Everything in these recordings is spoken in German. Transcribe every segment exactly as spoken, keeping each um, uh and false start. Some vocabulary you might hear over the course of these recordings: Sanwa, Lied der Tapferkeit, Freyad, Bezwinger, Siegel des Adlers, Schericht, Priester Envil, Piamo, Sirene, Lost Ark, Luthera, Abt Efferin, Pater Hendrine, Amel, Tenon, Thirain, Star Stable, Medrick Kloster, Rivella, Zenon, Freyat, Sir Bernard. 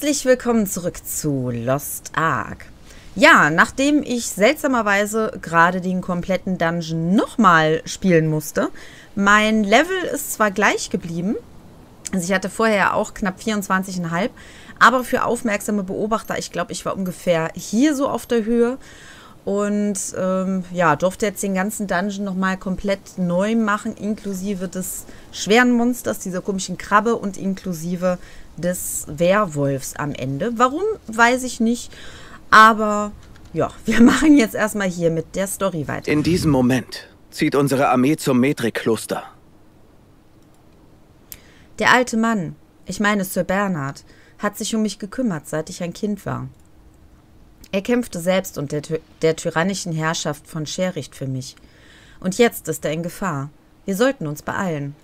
Herzlich willkommen zurück zu Lost Ark. Ja, nachdem ich seltsamerweise gerade den kompletten Dungeon nochmal spielen musste, mein Level ist zwar gleich geblieben, also ich hatte vorher auch knapp vierundzwanzig Komma fünf, aber für aufmerksame Beobachter, ich glaube, ich war ungefähr hier so auf der Höhe und ähm, ja, durfte jetzt den ganzen Dungeon nochmal komplett neu machen, inklusive des schweren Monsters, dieser komischen Krabbe und inklusive des Werwolfs am Ende. Warum, weiß ich nicht. Aber ja, wir machen jetzt erstmal hier mit der Story weiter. In diesem Moment zieht unsere Armee zum Medrick Kloster. Der alte Mann, ich meine Sir Bernard, hat sich um mich gekümmert, seit ich ein Kind war. Er kämpfte selbst unter der, der tyrannischen Herrschaft von Schericht für mich. Und jetzt ist er in Gefahr. Wir sollten uns beeilen.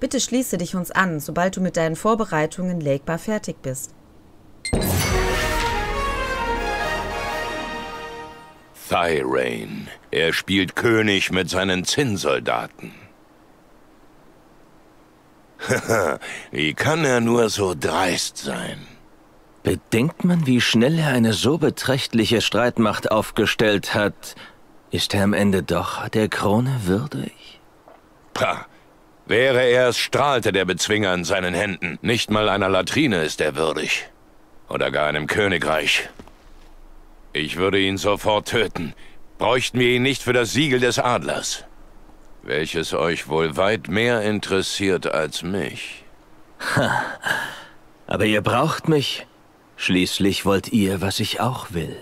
Bitte schließe dich uns an, sobald du mit deinen Vorbereitungen legbar fertig bist. Thirain. Er spielt König mit seinen Zinnsoldaten. Haha, wie kann er nur so dreist sein? Bedenkt man, wie schnell er eine so beträchtliche Streitmacht aufgestellt hat, ist er am Ende doch der Krone würdig? Pah! Wäre er es, strahlte der Bezwinger in seinen Händen. Nicht mal einer Latrine ist er würdig. Oder gar einem Königreich. Ich würde ihn sofort töten. Bräuchten wir ihn nicht für das Siegel des Adlers. Welches euch wohl weit mehr interessiert als mich. Ha. Aber ihr braucht mich. Schließlich wollt ihr, was ich auch will.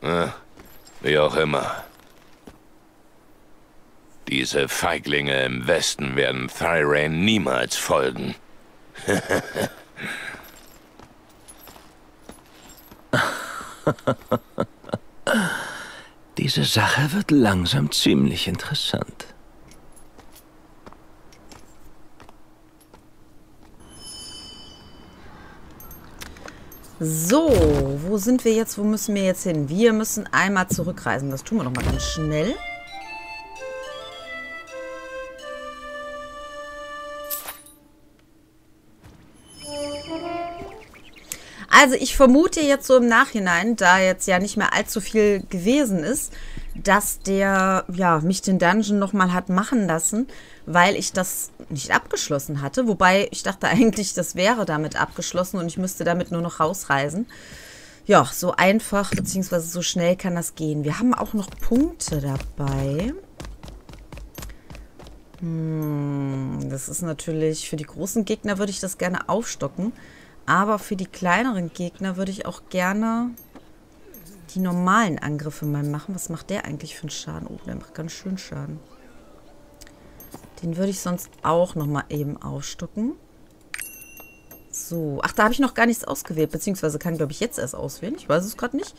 Na, wie auch immer. Diese Feiglinge im Westen werden Thirain niemals folgen. Diese Sache wird langsam ziemlich interessant. So, wo sind wir jetzt? Wo müssen wir jetzt hin? Wir müssen einmal zurückreisen. Das tun wir doch mal ganz schnell. Also ich vermute jetzt so im Nachhinein, da jetzt ja nicht mehr allzu viel gewesen ist, dass der, ja, mich den Dungeon nochmal hat machen lassen, weil ich das nicht abgeschlossen hatte. Wobei ich dachte eigentlich, das wäre damit abgeschlossen und ich müsste damit nur noch rausreisen. Ja, so einfach bzw. so schnell kann das gehen. Wir haben auch noch Punkte dabei. Hm, das ist natürlich, für die großen Gegner würde ich das gerne aufstocken. Aber für die kleineren Gegner würde ich auch gerne die normalen Angriffe mal machen. Was macht der eigentlich für einen Schaden? Oh, der macht ganz schön Schaden. Den würde ich sonst auch nochmal eben aufstocken. So. Ach, da habe ich noch gar nichts ausgewählt. Beziehungsweise kann, glaube ich, jetzt erst auswählen. Ich weiß es gerade nicht.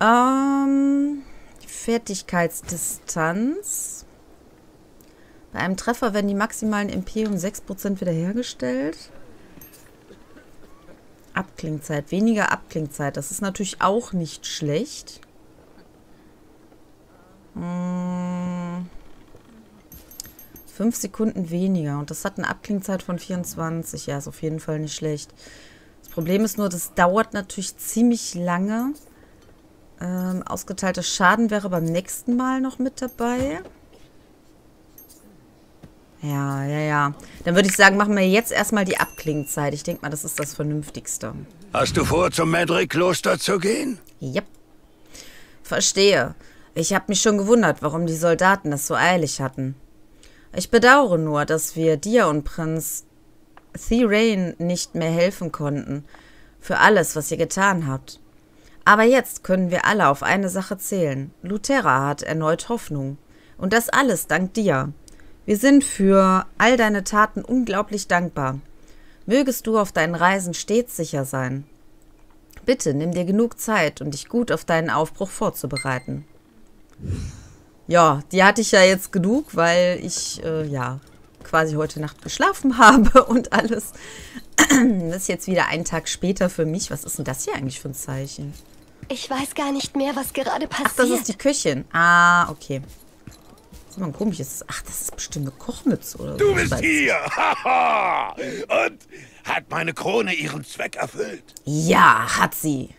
Ähm, Fertigkeitsdistanz. Bei einem Treffer werden die maximalen M P um sechs Prozent wiederhergestellt. Abklingzeit, weniger Abklingzeit. Das ist natürlich auch nicht schlecht. Hm. Fünf Sekunden weniger. Und das hat eine Abklingzeit von vierundzwanzig. Ja, ist auf jeden Fall nicht schlecht. Das Problem ist nur, das dauert natürlich ziemlich lange. Ähm, ausgeteilter Schaden wäre beim nächsten Mal noch mit dabei. Ja, ja, ja. Dann würde ich sagen, machen wir jetzt erstmal die Abklingzeit. Ich denke mal, das ist das Vernünftigste. Hast du vor, zum Medrick Kloster zu gehen? Ja. Yep. Verstehe. Ich habe mich schon gewundert, warum die Soldaten das so eilig hatten. Ich bedauere nur, dass wir dir und Prinz Thirain nicht mehr helfen konnten. Für alles, was ihr getan habt. Aber jetzt können wir alle auf eine Sache zählen. Luthera hat erneut Hoffnung. Und das alles dank dir. Wir sind für all deine Taten unglaublich dankbar. Mögest du auf deinen Reisen stets sicher sein. Bitte nimm dir genug Zeit, um dich gut auf deinen Aufbruch vorzubereiten. Ja, die hatte ich ja jetzt genug, weil ich äh, ja quasi heute Nacht geschlafen habe und alles. Das ist jetzt wieder ein Tag später für mich. Was ist denn das hier eigentlich für ein Zeichen? Ich weiß gar nicht mehr, was gerade passiert. Ach, das ist die Köchin. Ah, okay. ist immer ein komisches... Ach, das ist bestimmt eine Kochmütze oder so. Du bist hier! Haha! Und hat meine Krone ihren Zweck erfüllt? Ja, hat sie.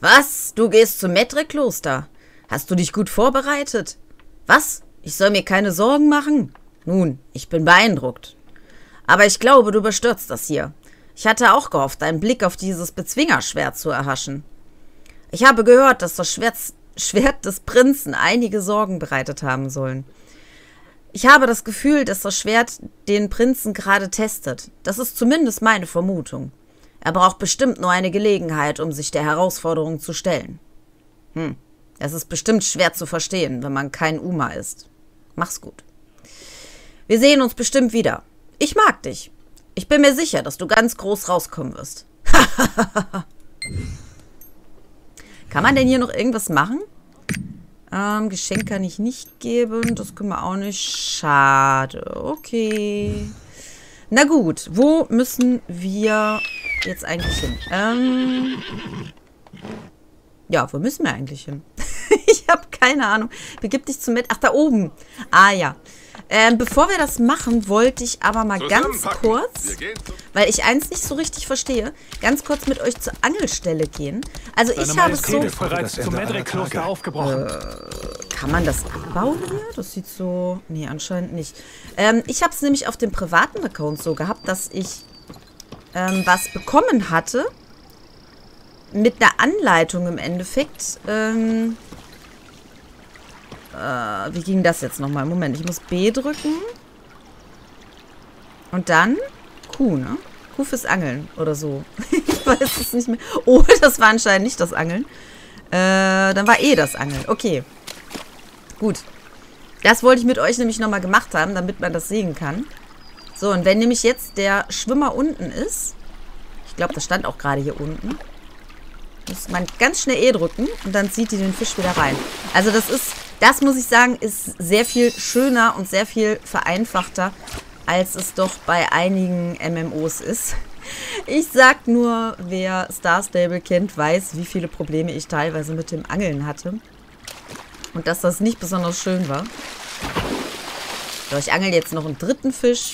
Was? Du gehst zum Medrick Kloster? Hast du dich gut vorbereitet? Was? Ich soll mir keine Sorgen machen? Nun, ich bin beeindruckt. Aber ich glaube, du überstürzt das hier. Ich hatte auch gehofft, einen Blick auf dieses Bezwingerschwert zu erhaschen. Ich habe gehört, dass das Schwert, Schwert des Prinzen einige Sorgen bereitet haben sollen. Ich habe das Gefühl, dass das Schwert den Prinzen gerade testet. Das ist zumindest meine Vermutung. Er braucht bestimmt nur eine Gelegenheit, um sich der Herausforderung zu stellen. Hm, es ist bestimmt schwer zu verstehen, wenn man kein Uma ist. Mach's gut. Wir sehen uns bestimmt wieder. Ich mag dich. Ich bin mir sicher, dass du ganz groß rauskommen wirst. Kann man denn hier noch irgendwas machen? Ähm, Geschenk kann ich nicht geben. Das können wir auch nicht. Schade. Okay. Na gut. Wo müssen wir jetzt eigentlich hin? Ähm... Ja, wo müssen wir eigentlich hin? Ich habe keine Ahnung. Begib dich zum Met... Ach, da oben. Ah, ja. Ähm, bevor wir das machen, wollte ich aber mal ganz kurz, weil ich eins nicht so richtig verstehe, ganz kurz mit euch zur Angelstelle gehen. Also ich habe es so... bereits zum Medrick-Kloster aufgebrochen. Äh, kann man das abbauen hier? Das sieht so... Nee, anscheinend nicht. Ähm, ich habe es nämlich auf dem privaten Account so gehabt, dass ich ähm, was bekommen hatte mit einer Anleitung im Endeffekt, ähm... Äh, wie ging das jetzt nochmal? Moment, ich muss B drücken. Und dann Q, ne? Q fürs Angeln oder so. Ich weiß es nicht mehr. Oh, das war anscheinend nicht das Angeln. Äh, dann war E das Angeln. Okay. Gut. Das wollte ich mit euch nämlich nochmal gemacht haben, damit man das sehen kann. So, und wenn nämlich jetzt der Schwimmer unten ist, ich glaube, das stand auch gerade hier unten, muss man ganz schnell E drücken und dann zieht die den Fisch wieder rein. Also das ist... Das, muss ich sagen, ist sehr viel schöner und sehr viel vereinfachter, als es doch bei einigen M M Os ist. Ich sag nur, wer Star Stable kennt, weiß, wie viele Probleme ich teilweise mit dem Angeln hatte. Und dass das nicht besonders schön war. So, ich angel jetzt noch einen dritten Fisch.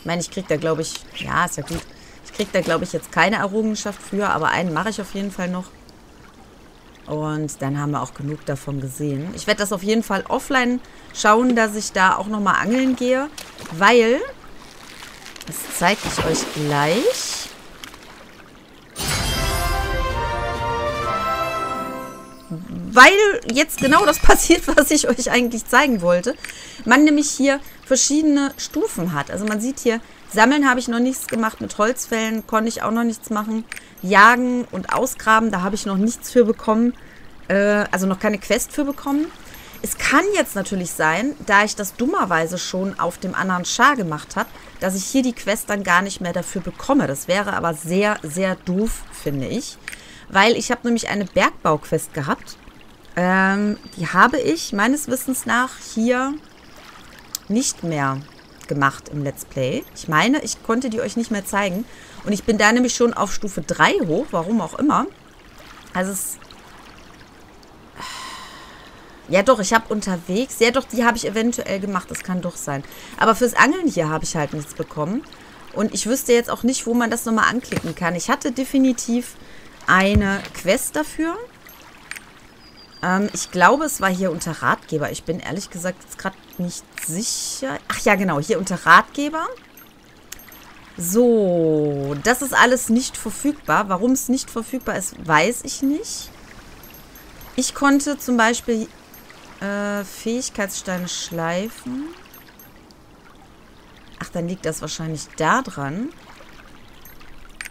Ich meine, ich krieg da, glaube ich... Ja, ist ja gut. Ich krieg da, glaube ich, jetzt keine Errungenschaft für, aber einen mache ich auf jeden Fall noch. Und dann haben wir auch genug davon gesehen. Ich werde das auf jeden Fall offline schauen, dass ich da auch nochmal angeln gehe. Weil, das zeige ich euch gleich. Weil jetzt genau das passiert, was ich euch eigentlich zeigen wollte. Man nämlich hier verschiedene Stufen hat. Also man sieht hier, Sammeln habe ich noch nichts gemacht. Mit Holzfällen konnte ich auch noch nichts machen. Jagen und Ausgraben, da habe ich noch nichts für bekommen. Äh, also noch keine Quest für bekommen. Es kann jetzt natürlich sein, da ich das dummerweise schon auf dem anderen Char gemacht habe, dass ich hier die Quest dann gar nicht mehr dafür bekomme. Das wäre aber sehr, sehr doof, finde ich. Weil ich habe nämlich eine Bergbauquest gehabt. Ähm, die habe ich meines Wissens nach hier nicht mehr gemacht im Let's Play. Ich meine, ich konnte die euch nicht mehr zeigen. Und ich bin da nämlich schon auf Stufe drei hoch, warum auch immer. Also es... Ja doch, ich habe unterwegs... Ja doch, die habe ich eventuell gemacht, das kann doch sein. Aber fürs Angeln hier habe ich halt nichts bekommen. Und ich wüsste jetzt auch nicht, wo man das nochmal anklicken kann. Ich hatte definitiv eine Quest dafür. Ähm, ich glaube, es war hier unter Ratgeber. Ich bin ehrlich gesagt jetzt gerade nicht sicher. Ach ja, genau, hier unter Ratgeber. So, das ist alles nicht verfügbar. Warum es nicht verfügbar ist, weiß ich nicht. Ich konnte zum Beispiel äh, Fähigkeitssteine schleifen. Ach, dann liegt das wahrscheinlich da dran.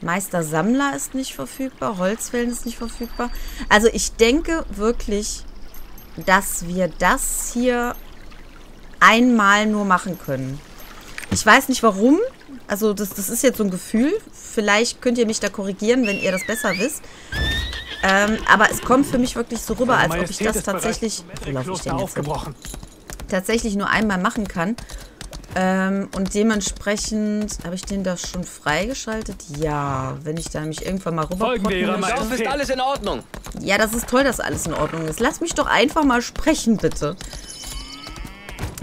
Meister Sammler ist nicht verfügbar. Holzfällen ist nicht verfügbar. Also ich denke wirklich, dass wir das hier einmal nur machen können. Ich weiß nicht warum. Also das, das ist jetzt so ein Gefühl. Vielleicht könnt ihr mich da korrigieren, wenn ihr das besser wisst. Ähm, aber es kommt für mich wirklich so rüber, als ob ich das tatsächlich... Wo laufe ich denn jetzt hin? Tatsächlich nur einmal machen kann. Ähm, und dementsprechend... Habe ich den da schon freigeschaltet? Ja, wenn ich da nämlich irgendwann mal rüber... Das ist alles in Ordnung. Ja, das ist toll, dass alles in Ordnung ist. Lass mich doch einfach mal sprechen, bitte.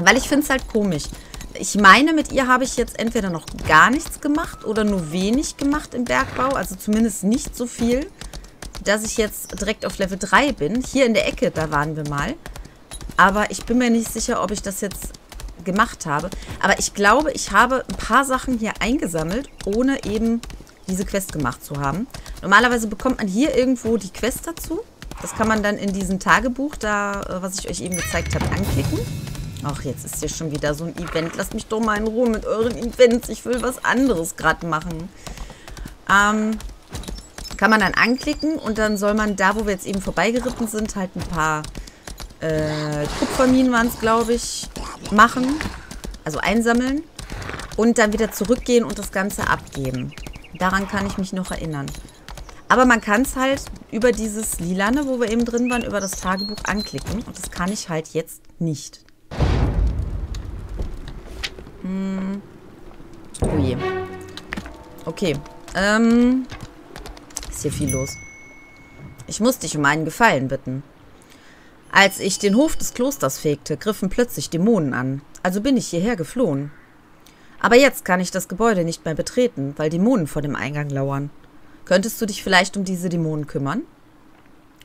Weil ich finde es halt komisch. Ich meine, mit ihr habe ich jetzt entweder noch gar nichts gemacht oder nur wenig gemacht im Bergbau. Also zumindest nicht so viel, dass ich jetzt direkt auf Level drei bin. Hier in der Ecke, da waren wir mal. Aber ich bin mir nicht sicher, ob ich das jetzt gemacht habe. Aber ich glaube, ich habe ein paar Sachen hier eingesammelt, ohne eben diese Quest gemacht zu haben. Normalerweise bekommt man hier irgendwo die Quest dazu. Das kann man dann in diesem Tagebuch, da, was ich euch eben gezeigt habe, anklicken. Ach, jetzt ist hier schon wieder so ein Event. Lasst mich doch mal in Ruhe mit euren Events. Ich will was anderes gerade machen. Ähm, kann man dann anklicken und dann soll man da, wo wir jetzt eben vorbeigeritten sind, halt ein paar äh, Kupferminen waren es, glaube ich, machen. Also einsammeln. Und dann wieder zurückgehen und das Ganze abgeben. Daran kann ich mich noch erinnern. Aber man kann es halt über dieses Lilane, wo wir eben drin waren, über das Tagebuch anklicken. Und das kann ich halt jetzt nicht. Hm. Oh je. Okay. Ähm. Ist hier viel los. Ich muss dich um einen Gefallen bitten. Als ich den Hof des Klosters fegte, griffen plötzlich Dämonen an. Also bin ich hierher geflohen. Aber jetzt kann ich das Gebäude nicht mehr betreten, weil Dämonen vor dem Eingang lauern. Könntest du dich vielleicht um diese Dämonen kümmern?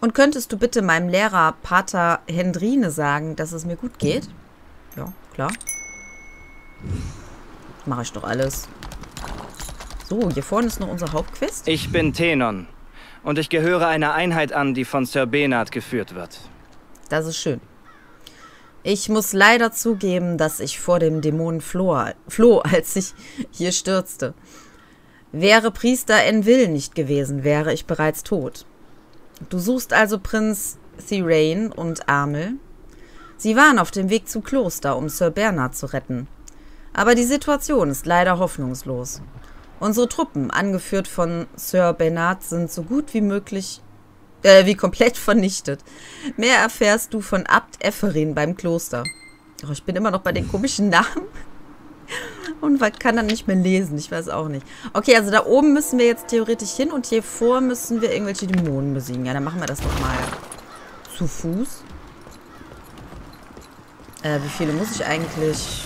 Und könntest du bitte meinem Lehrer Pater Hendrine sagen, dass es mir gut geht? Ja, klar. Mache ich doch alles. So, hier vorne ist noch unser Hauptquest. Ich bin Tenon und ich gehöre einer Einheit an, die von Sir Bernard geführt wird. Das ist schön. Ich muss leider zugeben, dass ich vor dem Dämonen floh, als ich hier stürzte. Wäre Priester Envil nicht gewesen, wäre ich bereits tot. Du suchst also Prinz Thirain und Amel. Sie waren auf dem Weg zum Kloster, um Sir Bernard zu retten. Aber die Situation ist leider hoffnungslos. Unsere Truppen, angeführt von Sir Bernard, sind so gut wie möglich, äh, wie komplett vernichtet. Mehr erfährst du von Abt Efferin beim Kloster. Doch ich bin immer noch bei den komischen Namen. Und kann dann nicht mehr lesen. Ich weiß auch nicht. Okay, also da oben müssen wir jetzt theoretisch hin. Und hier vor müssen wir irgendwelche Dämonen besiegen. Ja, dann machen wir das doch mal zu Fuß. Äh, wie viele muss ich eigentlich?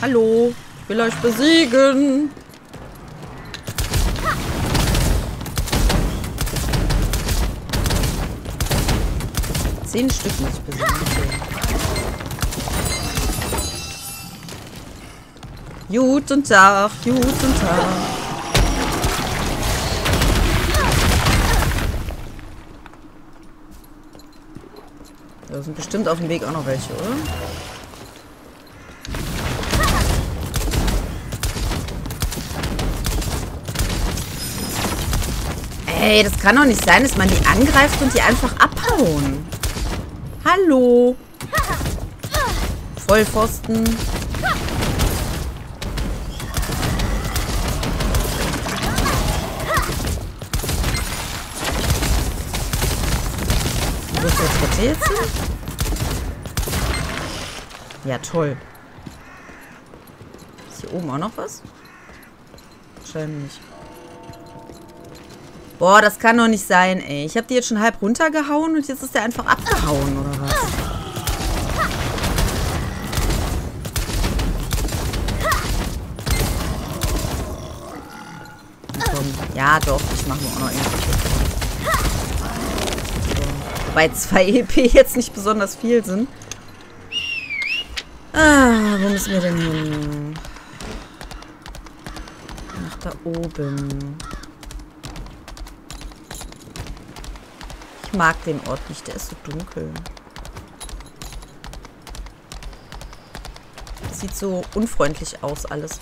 Hallo, ich will euch besiegen. Zehn Stück muss ich besiegen. Guten Tag, guten Tag. Da sind bestimmt auf dem Weg auch noch welche, oder? Ey, das kann doch nicht sein, dass man die angreift und die einfach abhauen. Hallo. Vollpfosten. Jetzt? Ja, toll. Ist hier oben auch noch was? Wahrscheinlich nicht. Boah, das kann doch nicht sein, ey. Ich habe die jetzt schon halb runtergehauen und jetzt ist der einfach abgehauen, oder was? Ja, doch. Ich mache mir auch noch irgendwas. Bei zwei E P jetzt nicht besonders viel sind. Ah, wo müssen wir denn hin? Nach da oben. Ich mag den Ort nicht, der ist so dunkel. Das sieht so unfreundlich aus alles.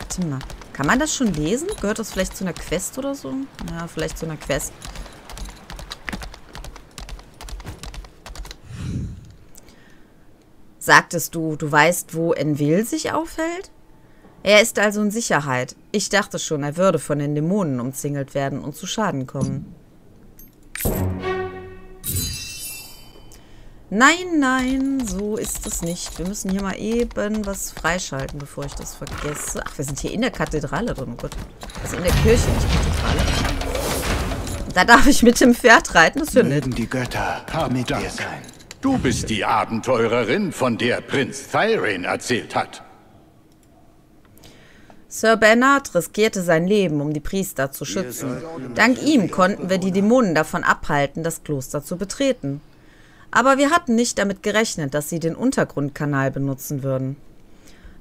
Warte mal, kann man das schon lesen? Gehört das vielleicht zu einer Quest oder so? Ja, vielleicht zu einer Quest. Sagtest du, du weißt, wo Envil sich aufhält? Er ist also in Sicherheit. Ich dachte schon, er würde von den Dämonen umzingelt werden und zu Schaden kommen. Nein, nein, so ist es nicht. Wir müssen hier mal eben was freischalten, bevor ich das vergesse. Ach, wir sind hier in der Kathedrale drin, oh Gott. Also in der Kirche, nicht Kathedrale. Da darf ich mit dem Pferd reiten, das ist ja nett. Mögen die Götter mit dir sein. Du bist die Abenteurerin, von der Prinz Thirain erzählt hat. Sir Bernard riskierte sein Leben, um die Priester zu schützen. Dank ihm konnten wir die Dämonen davon abhalten, das Kloster zu betreten. Aber wir hatten nicht damit gerechnet, dass sie den Untergrundkanal benutzen würden.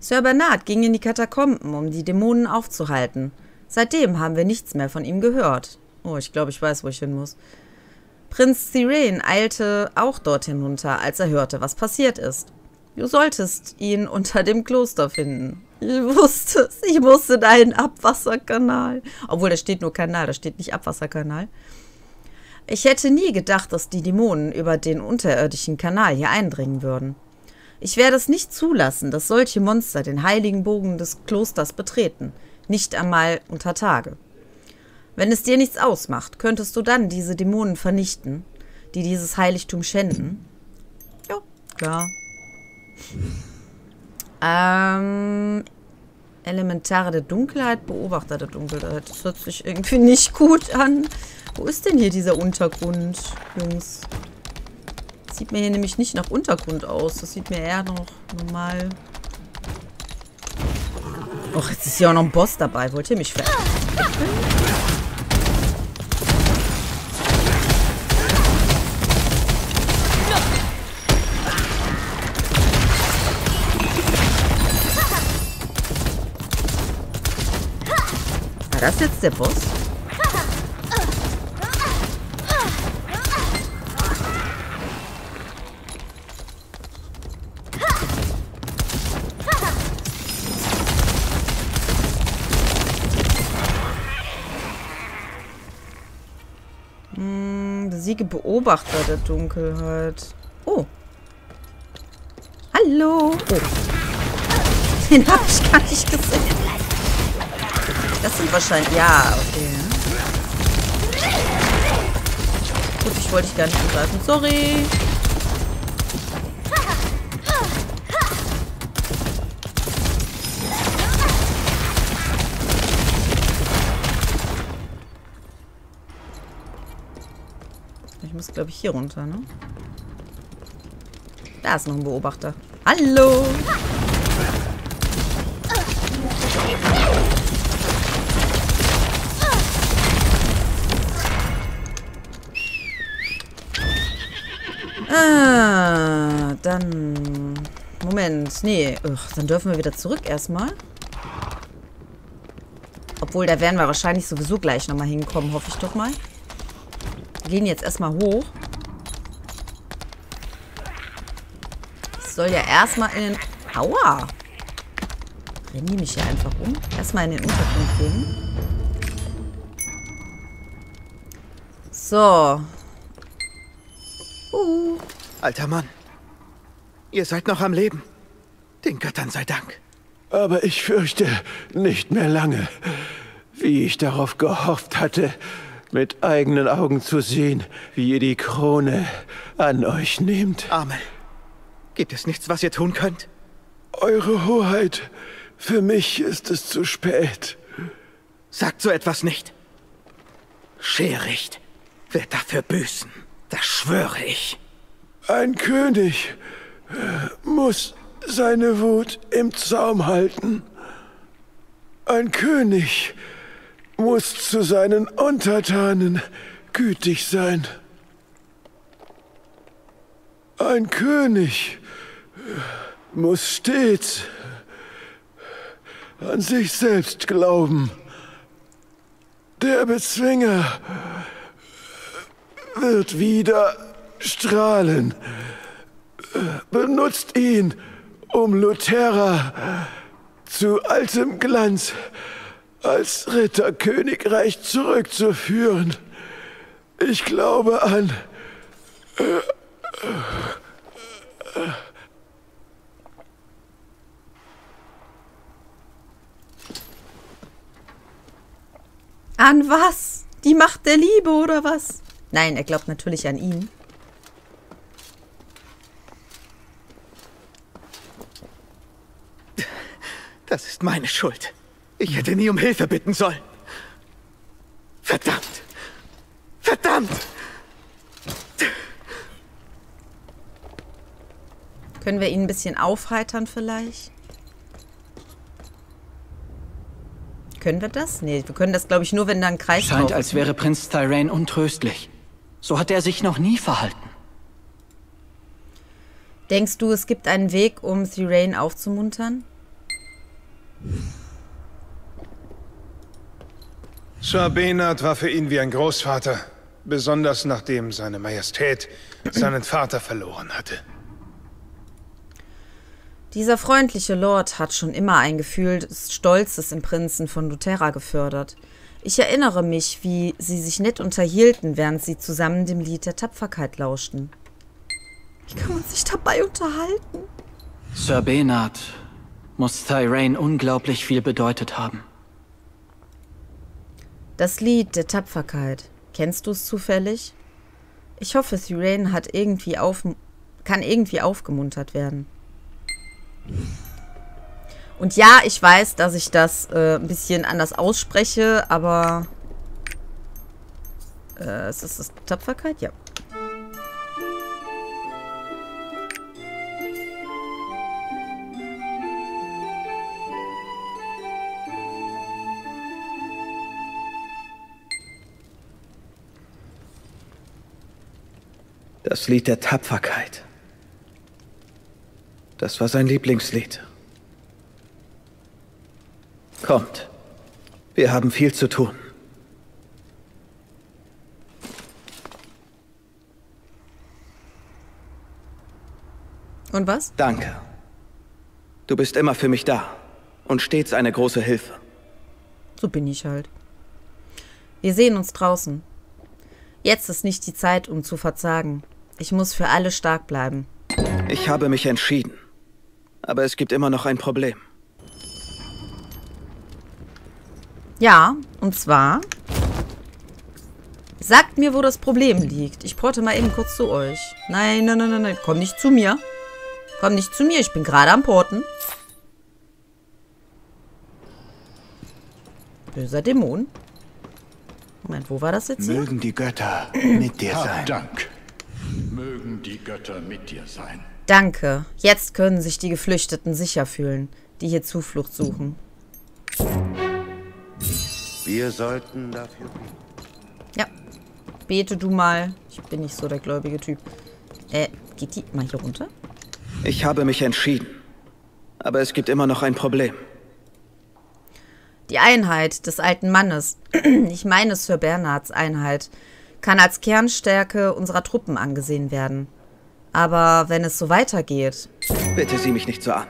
Sir Bernard ging in die Katakomben, um die Dämonen aufzuhalten. Seitdem haben wir nichts mehr von ihm gehört. Oh, ich glaube, ich weiß, wo ich hin muss. Prinz Sirene eilte auch dorthin runter, als er hörte, was passiert ist. Du solltest ihn unter dem Kloster finden. Ich wusste es. Ich musste da einen Abwasserkanal. Obwohl, da steht nur Kanal, da steht nicht Abwasserkanal. Ich hätte nie gedacht, dass die Dämonen über den unterirdischen Kanal hier eindringen würden. Ich werde es nicht zulassen, dass solche Monster den heiligen Bogen des Klosters betreten. Nicht einmal unter Tage. Wenn es dir nichts ausmacht, könntest du dann diese Dämonen vernichten, die dieses Heiligtum schänden? Jo, klar. Ähm, Elementare der Dunkelheit, Beobachter der Dunkelheit. Das hört sich irgendwie nicht gut an. Wo ist denn hier dieser Untergrund, Jungs? Das sieht mir hier nämlich nicht nach Untergrund aus. Das sieht mir eher noch normal. Och, jetzt ist ja auch noch ein Boss dabei. Wollt ihr mich verarschen? Das ist jetzt der Boss. Hm, besiege Beobachter der Dunkelheit. Oh. Hallo. Oh. Den hab ich gar nicht gesehen. Das sind wahrscheinlich... Ja, okay. Gut, ich wollte dich gar nicht angreifen. Sorry. Ich muss, glaube ich, hier runter, ne? Da ist noch ein Beobachter. Hallo! Ah, dann... Moment, nee. Ach, dann dürfen wir wieder zurück erstmal. Obwohl, da werden wir wahrscheinlich sowieso gleich nochmal hinkommen, hoffe ich doch mal. Gehen jetzt erstmal hoch. Das soll ja erstmal in den... Aua! Renn die mich hier einfach um. Erstmal in den Untergrund gehen. So... Uh. Alter Mann, ihr seid noch am Leben. Den Göttern sei Dank. Aber ich fürchte, nicht mehr lange. Wie ich darauf gehofft hatte, mit eigenen Augen zu sehen, wie ihr die Krone an euch nehmt. Amel, gibt es nichts, was ihr tun könnt? Eure Hoheit, für mich ist es zu spät. Sagt so etwas nicht. Schericht wird dafür büßen. Das schwöre ich. Ein König muss seine Wut im Zaum halten. Ein König muss zu seinen Untertanen gütig sein. Ein König muss stets an sich selbst glauben. Der Bezwinger wird wieder strahlen. Benutzt ihn, um Luthera zu altem Glanz als Ritterkönigreich zurückzuführen. Ich glaube an... An was? Die Macht der Liebe, oder was? Nein, er glaubt natürlich an ihn. Das ist meine Schuld. Ich hätte nie um Hilfe bitten sollen. Verdammt! Verdammt! Können wir ihn ein bisschen aufheitern vielleicht? Können wir das? Nee, wir können das, glaube ich, nur, wenn da ein Kreis drauf ist. Scheint, als wäre Prinz Thirain untröstlich. So hat er sich noch nie verhalten. Denkst du, es gibt einen Weg, um Thirain aufzumuntern? Sir Bernard war für ihn wie ein Großvater. Besonders nachdem seine Majestät seinen Vater verloren hatte. Dieser freundliche Lord hat schon immer ein Gefühl des Stolzes im Prinzen von Luthera gefördert. Ich erinnere mich, wie sie sich nett unterhielten, während sie zusammen dem Lied der Tapferkeit lauschten. Wie kann man sich dabei unterhalten? Sir Bernard muss Thirain unglaublich viel bedeutet haben. Das Lied der Tapferkeit. Kennst du es zufällig? Ich hoffe, Thirain hat irgendwie auf, kann irgendwie aufgemuntert werden. Und ja, ich weiß, dass ich das äh, ein bisschen anders ausspreche, aber... Äh, ist das, das Tapferkeit? Ja. Das Lied der Tapferkeit. Das war sein Lieblingslied. Kommt. Wir haben viel zu tun. Und was? Danke. Du bist immer für mich da und stets eine große Hilfe. So bin ich halt. Wir sehen uns draußen. Jetzt ist nicht die Zeit, um zu verzagen. Ich muss für alle stark bleiben. Ich habe mich entschieden. Aber es gibt immer noch ein Problem. Ja, und zwar... Sagt mir, wo das Problem liegt. Ich porte mal eben kurz zu euch. Nein, nein, nein, nein, nein. Komm nicht zu mir. Komm nicht zu mir. Ich bin gerade am Porten. Böser Dämon. Moment, wo war das jetzt hier? Mögen die Götter mit dir sein. Dank. Mögen die Götter mit dir sein. Danke. Jetzt können sich die Geflüchteten sicher fühlen, die hier Zuflucht suchen. Wir sollten dafür... Ja. Bete du mal. Ich bin nicht so der gläubige Typ. Äh, geht die mal hier runter? Ich habe mich entschieden. Aber es gibt immer noch ein Problem. Die Einheit des alten Mannes. Ich meine Sir Bernards Einheit. Kann als Kernstärke unserer Truppen angesehen werden. Aber wenn es so weitergeht... Bitte sieh mich nicht so an.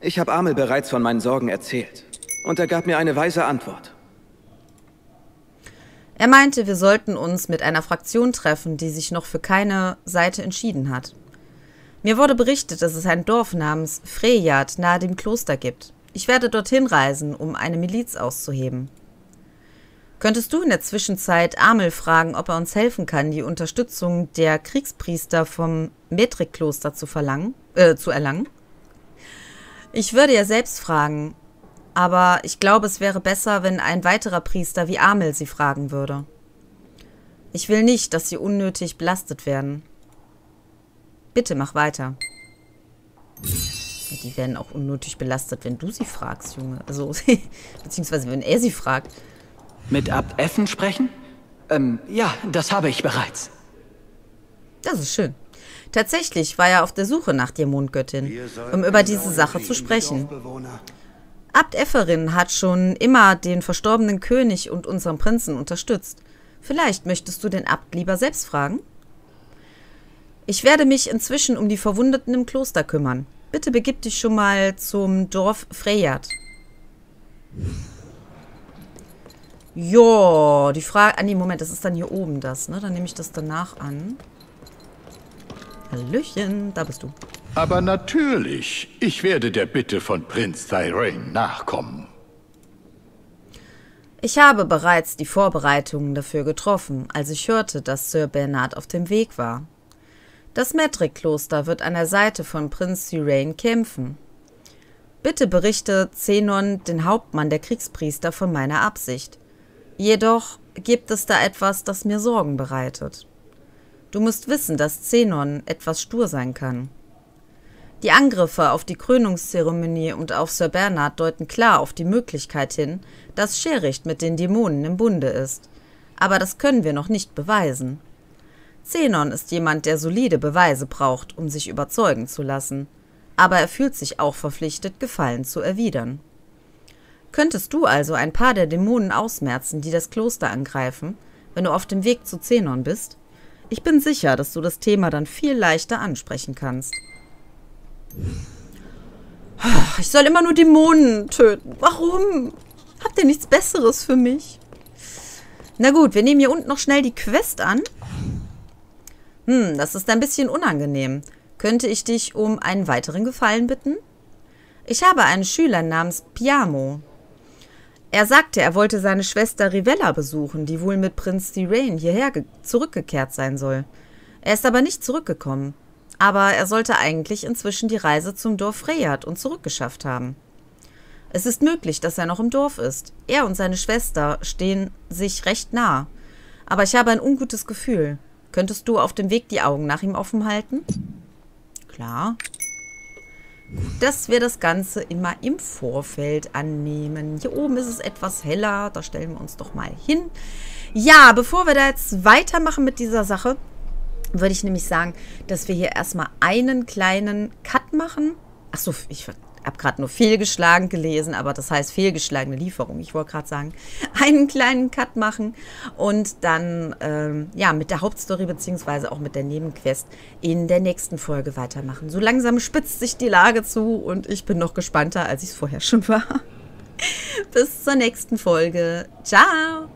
Ich habe Amel bereits von meinen Sorgen erzählt. Und er gab mir eine weise Antwort. Er meinte, wir sollten uns mit einer Fraktion treffen, die sich noch für keine Seite entschieden hat. Mir wurde berichtet, dass es ein Dorf namens Freyad nahe dem Kloster gibt. Ich werde dorthin reisen, um eine Miliz auszuheben. Könntest du in der Zwischenzeit Amel fragen, ob er uns helfen kann, die Unterstützung der Kriegspriester vom Medrick Kloster zu verlangen, äh, zu erlangen? Ich würde ja selbst fragen, aber ich glaube, es wäre besser, wenn ein weiterer Priester wie Amel sie fragen würde. Ich will nicht, dass sie unnötig belastet werden. Bitte mach weiter. Die werden auch unnötig belastet, wenn du sie fragst, Junge. Also, beziehungsweise wenn er sie fragt. Mit Abt Efferin sprechen? Ähm, ja, das habe ich bereits. Das ist schön. Tatsächlich war er auf der Suche nach der Mondgöttin, um über diese Sache zu sprechen. Abt Efferin hat schon immer den verstorbenen König und unseren Prinzen unterstützt. Vielleicht möchtest du den Abt lieber selbst fragen? Ich werde mich inzwischen um die Verwundeten im Kloster kümmern. Bitte begib dich schon mal zum Dorf Freyat. Jo, die Frage... Ah, nee, Moment, das ist dann hier oben das, ne? Dann nehme ich das danach an. Hallöchen, da bist du. Aber natürlich, ich werde der Bitte von Prinz Thirain nachkommen. Ich habe bereits die Vorbereitungen dafür getroffen, als ich hörte, dass Sir Bernard auf dem Weg war. Das Medrick Kloster wird an der Seite von Prinz Sirene kämpfen. Bitte berichte Zenon, den Hauptmann der Kriegspriester, von meiner Absicht. Jedoch gibt es da etwas, das mir Sorgen bereitet. Du musst wissen, dass Zenon etwas stur sein kann. Die Angriffe auf die Krönungszeremonie und auf Sir Bernard deuten klar auf die Möglichkeit hin, dass Schericht mit den Dämonen im Bunde ist. Aber das können wir noch nicht beweisen. Zenon ist jemand, der solide Beweise braucht, um sich überzeugen zu lassen. Aber er fühlt sich auch verpflichtet, Gefallen zu erwidern. Könntest du also ein paar der Dämonen ausmerzen, die das Kloster angreifen, wenn du auf dem Weg zu Zenon bist? Ich bin sicher, dass du das Thema dann viel leichter ansprechen kannst. Ich soll immer nur Dämonen töten. Warum? Habt ihr nichts Besseres für mich? Na gut, wir nehmen hier unten noch schnell die Quest an. Hm, das ist ein bisschen unangenehm. Könnte ich dich um einen weiteren Gefallen bitten? Ich habe einen Schüler namens Piamo. Er sagte, er wollte seine Schwester Rivella besuchen, die wohl mit Prinz Thirain hierher zurückgekehrt sein soll. Er ist aber nicht zurückgekommen. Aber er sollte eigentlich inzwischen die Reise zum Dorf Freyat und zurückgeschafft haben. Es ist möglich, dass er noch im Dorf ist. Er und seine Schwester stehen sich recht nah. Aber ich habe ein ungutes Gefühl. Könntest du auf dem Weg die Augen nach ihm offen halten? Klar. Dass wir das Ganze immer im Vorfeld annehmen. Hier oben ist es etwas heller. Da stellen wir uns doch mal hin. Ja, bevor wir da jetzt weitermachen mit dieser Sache, würde ich nämlich sagen, dass wir hier erstmal einen kleinen Cut machen. Achso, ich habe gerade nur fehlgeschlagen gelesen, aber das heißt fehlgeschlagene Lieferung. Ich wollte gerade sagen, einen kleinen Cut machen und dann ähm, ja mit der Hauptstory beziehungsweise auch mit der Nebenquest in der nächsten Folge weitermachen. So langsam spitzt sich die Lage zu und ich bin noch gespannter, als ich es vorher schon war. Bis zur nächsten Folge. Ciao!